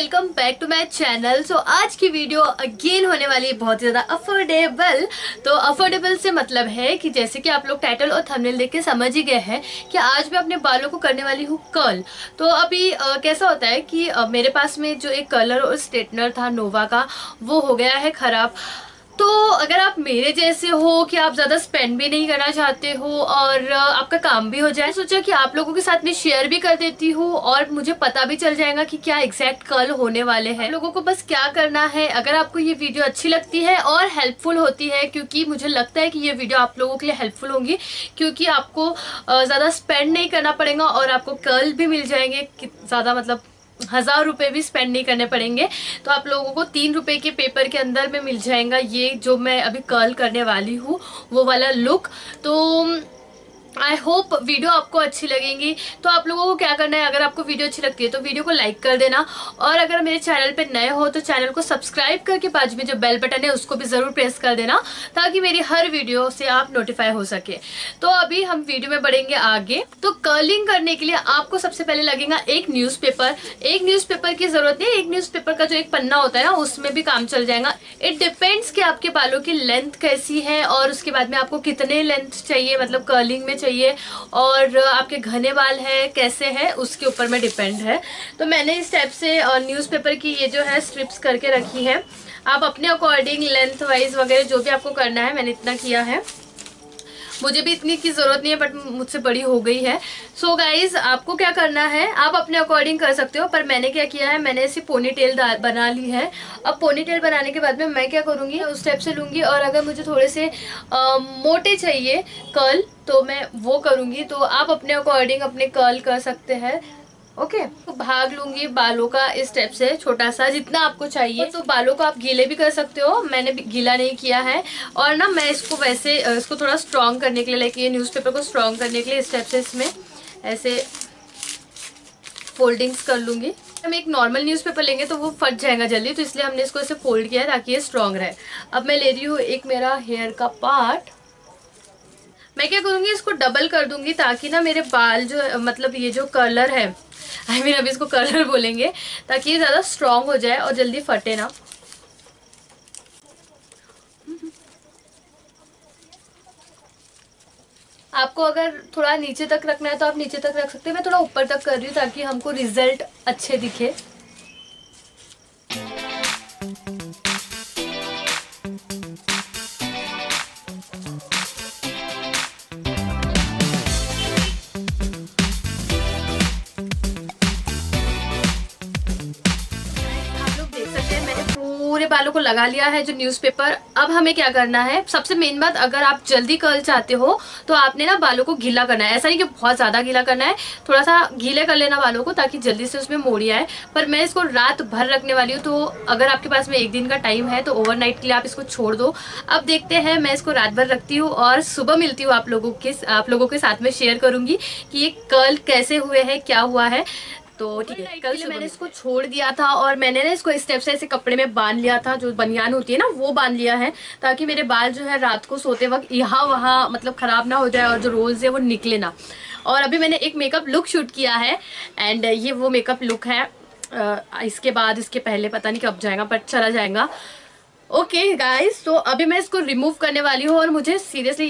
Welcome back to my channel. So आज की video again होने वाली है बहुत ज़्यादा अफोर्डेबल। तो अफोर्डेबल से मतलब है कि जैसे कि आप लोग टाइटल और थंबनेल देख के समझ ही गए हैं कि आज मैं अपने बालों को करने वाली हूँ कर्ल। तो अभी कैसा होता है कि मेरे पास में जो एक कलर और स्ट्रेटनर था नोवा का वो हो गया है ख़राब। तो अगर आप मेरे जैसे हो कि आप ज़्यादा स्पेंड भी नहीं करना चाहते हो और आपका काम भी हो जाए, सोचा कि आप लोगों के साथ में शेयर भी कर देती हूँ और मुझे पता भी चल जाएगा कि क्या एग्जैक्ट कर्ल होने वाले हैं। लोगों को बस क्या करना है, अगर आपको ये वीडियो अच्छी लगती है और हेल्पफुल होती है, क्योंकि मुझे लगता है कि ये वीडियो आप लोगों के लिए हेल्पफुल होंगी, क्योंकि आपको ज़्यादा स्पेंड नहीं करना पड़ेगा और आपको कर्ल भी मिल जाएंगे। ज़्यादा मतलब 1000 रुपये भी स्पेंड नहीं करने पड़ेंगे। तो आप लोगों को 3 रुपये के पेपर के अंदर में मिल जाएगा ये जो मैं अभी कर्ल करने वाली हूँ वो वाला लुक। तो आई होप वीडियो आपको अच्छी लगेंगी। तो आप लोगों को क्या करना है, अगर आपको वीडियो अच्छी लगती है तो वीडियो को लाइक कर देना, और अगर मेरे चैनल पे नए हो तो चैनल को सब्सक्राइब करके बाजू में जो बेल बटन है उसको भी ज़रूर प्रेस कर देना, ताकि मेरी हर वीडियो से आप नोटिफाई हो सके। तो अभी हम वीडियो में बढ़ेंगे आगे। तो कर्लिंग करने के लिए आपको सबसे पहले लगेगा एक न्यूज़पेपर की ज़रूरत है। एक न्यूज़पेपर का जो एक पन्ना होता है ना, उसमें भी काम चल जाएगा। इट डिपेंड्स कि आपके बालों की लेंथ कैसी है और उसके बाद में आपको कितने लेंथ चाहिए, मतलब कर्लिंग में चाहिए, और आपके घने बाल है कैसे है उसके ऊपर में डिपेंड है। तो मैंने इस टाइप से न्यूज़पेपर की ये जो है स्ट्रिप्स करके रखी है। आप अपने अकॉर्डिंग लेंथ वाइज वगैरह जो भी आपको करना है, मैंने इतना किया है। मुझे भी इतनी की ज़रूरत नहीं है, बट मुझसे बड़ी हो गई है। सो गाइज़, आपको क्या करना है, आप अपने अकॉर्डिंग कर सकते हो, पर मैंने क्या किया है, मैंने ऐसी पोनीटेल बना ली है। अब पोनीटेल बनाने के बाद में मैं क्या करूँगी, उस टाइप से लूँगी, और अगर मुझे थोड़े से मोटे चाहिए कर्ल तो मैं वो करूँगी। तो आप अपने अकॉर्डिंग अपने कर्ल कर सकते हैं। ओके तो भाग लूँगी बालों का इस टाइप से छोटा सा, जितना आपको चाहिए। तो बालों को आप गीले भी कर सकते हो, मैंने गीला नहीं किया है। और ना मैं इसको वैसे इसको थोड़ा स्ट्रॉन्ग करने के लिए, लाइक ये न्यूज़पेपर को स्ट्रॉन्ग करने के लिए इस टाइप से इसमें ऐसे फोल्डिंग्स कर लूँगी। हम एक नॉर्मल न्यूज़पेपर लेंगे तो वो फट जाएगा जल्दी, तो इसलिए हमने इसको ऐसे फोल्ड किया है ताकि ये स्ट्रॉन्ग रहे। अब मैं ले रही हूँ एक मेरा हेयर का पार्ट। मैं क्या करूँगी, इसको डबल कर दूँगी ताकि ना मेरे बाल जो मतलब ये जो कलर है, आई मीन अभी इसको कलर बोलेंगे, ताकि ये ज़्यादा स्ट्रॉन्ग हो जाए और जल्दी फटे ना। आपको अगर थोड़ा नीचे तक रखना है तो आप नीचे तक रख सकते हैं, मैं थोड़ा ऊपर तक कर रही हूँ ताकि हमको रिजल्ट अच्छे दिखे। बालों को लगा लिया है जो न्यूज़पेपर। अब हमें क्या करना है, सबसे मेन बात, अगर आप जल्दी कर्ल चाहते हो तो आपने ना बालों को गीला करना है। ऐसा नहीं कि बहुत ज़्यादा गीला करना है, थोड़ा सा गीले कर लेना बालों को ताकि जल्दी से उसमें मोड़ी आए। पर मैं इसको रात भर रखने वाली हूँ, तो अगर आपके पास में एक दिन का टाइम है तो ओवरनाइट के लिए आप इसको छोड़ दो। अब देखते हैं, मैं इसको रात भर रखती हूँ और सुबह मिलती हूँ आप लोगों के साथ में शेयर करूँगी कि ये कर्ल कैसे हुए हैं, क्या हुआ है। तो ठीक है, कल मैंने इसको छोड़ दिया था और मैंने ना इसको इस स्टेप से ऐसे कपड़े में बांध लिया था, जो बनियान होती है ना वो बांध लिया है, ताकि मेरे बाल जो है रात को सोते वक्त यहाँ वहाँ मतलब ख़राब ना हो जाए और जो रोल्स है वो निकले ना। और अभी मैंने एक मेकअप लुक शूट किया है, एंड ये वो मेकअप लुक है। इसके बाद इसके पहले पता नहीं कब जाएगा, बट चला जाएगा। ओके गाइस, तो अभी मैं इसको रिमूव करने वाली हूँ और मुझे सीरियसली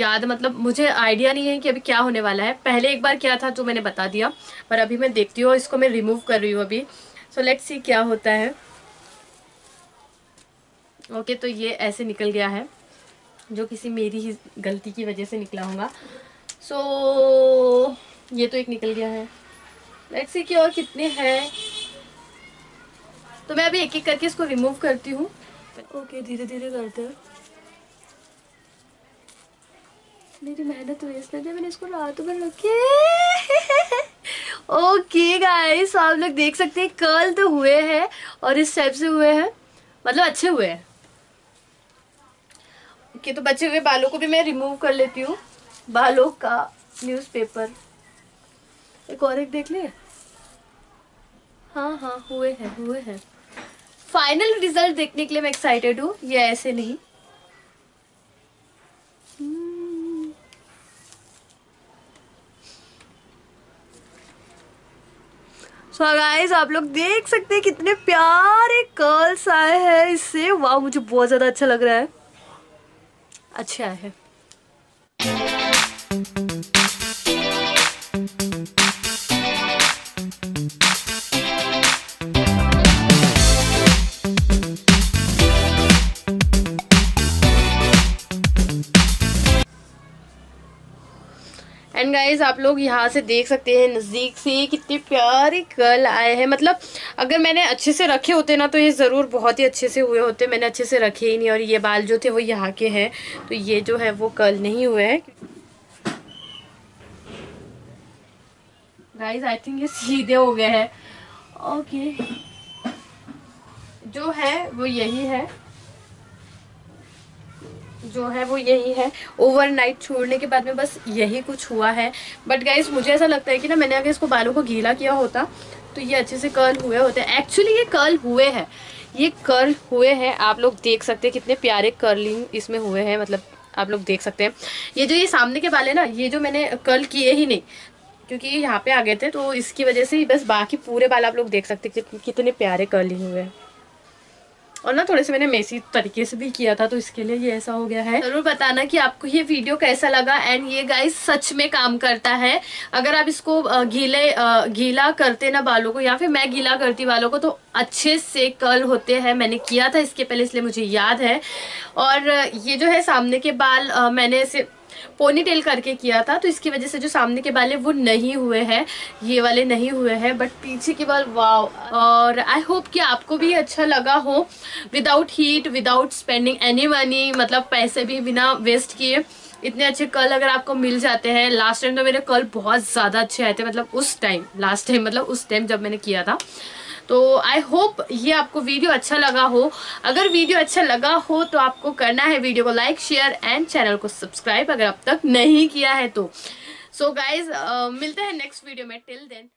याद मतलब मुझे आइडिया नहीं है कि अभी क्या होने वाला है। पहले एक बार क्या था तो मैंने बता दिया, पर अभी मैं देखती हूँ, इसको मैं रिमूव कर रही हूँ अभी। सो लेट्स सी क्या होता है। ओके तो ये ऐसे निकल गया है, जो किसी मेरी ही गलती की वजह से निकला होगा। सो ये तो एक निकल गया है, लेट्स सी कि और कितने हैं। तो मैं अभी एक एक करके इसको रिमूव करती हूँ। ओके धीरे धीरे करते हैं, मेरी मेहनत वेस्ट ना जाए, मैंने इसको रात भर रखी। ओके गाइस, आप लोग देख सकते हैं कर्ल तो हुए हैं और इस टाइप से हुए हैं, मतलब अच्छे हुए हैं। ओके तो बचे हुए बालों को भी मैं रिमूव कर लेती हूँ। बालों का न्यूज़पेपर एक और एक देख ले। हाँ हाँ हुए हैं, हुए हैं। फाइनल रिजल्ट देखने के लिए मैं एक्साइटेड हूँ। ये ऐसे नहीं, सो गाइस आप लोग देख सकते हैं कितने प्यारे कर्ल्स आए हैं इससे। वाह मुझे बहुत ज़्यादा अच्छा लग रहा है, अच्छे आए हैं। एंड गाइज आप लोग यहाँ से देख सकते हैं नज़दीक से कितने प्यारे कर्ल आए हैं। मतलब अगर मैंने अच्छे से रखे होते ना तो ये ज़रूर बहुत ही अच्छे से हुए होते, मैंने अच्छे से रखे ही नहीं। और ये बाल जो थे वो यहाँ के हैं, तो ये जो है वो कर्ल नहीं हुए हैं। गाइज आई थिंक ये सीधे हो गए हैं। ओके जो है वो यही है, जो है वो यही है। ओवरनाइट छोड़ने के बाद में बस यही कुछ हुआ है। बट गाइज मुझे ऐसा लगता है कि ना मैंने अगर इसको बालों को गीला किया होता तो ये अच्छे से कर्ल हुए होते। एक्चुअली ये कर्ल हुए हैं, ये कर्ल हुए हैं। आप लोग देख सकते हैं कितने प्यारे कर्लिंग इसमें हुए हैं। मतलब आप लोग देख सकते हैं ये जो ये सामने के बाल है ना, ये जो मैंने कर्ल किए ही नहीं क्योंकि ये यहाँ पे आ गए थे, तो इसकी वजह से बस बाकी पूरे बाल आप लोग देख सकते हैं कितने प्यारे कर्लिंग हुए हैं। और ना थोड़े से मैंने मेसी तरीके से भी किया था तो इसके लिए ये ऐसा हो गया है। जरूर बताना कि आपको ये वीडियो कैसा लगा। एंड ये गाइस सच में काम करता है। अगर आप इसको गीला करते ना बालों को, या फिर मैं गीला करती बालों को, तो अच्छे से कर्ल होते हैं। मैंने किया था इसके पहले इसलिए मुझे याद है। और ये जो है सामने के बाल मैंने ऐसे पोनीटेल करके किया था, तो इसकी वजह से जो सामने के बाल है वो नहीं हुए हैं, ये वाले नहीं हुए हैं, बट पीछे के बाल वाह। और आई होप कि आपको भी अच्छा लगा हो। Without heat, without spending any money, मतलब पैसे भी बिना वेस्ट किए इतने अच्छे कर्ल अगर आपको मिल जाते हैं। लास्ट टाइम तो मेरे कर्ल बहुत ज़्यादा अच्छे आए थे, मतलब उस टाइम लास्ट टाइम, मतलब उस टाइम जब मैंने किया था। तो आई होप ये आपको वीडियो अच्छा लगा हो। अगर वीडियो अच्छा लगा हो तो आपको करना है वीडियो को लाइक, शेयर एंड चैनल को सब्सक्राइब अगर अब तक नहीं किया है तो। सो गाइज मिलते हैं नेक्स्ट वीडियो में। Till then.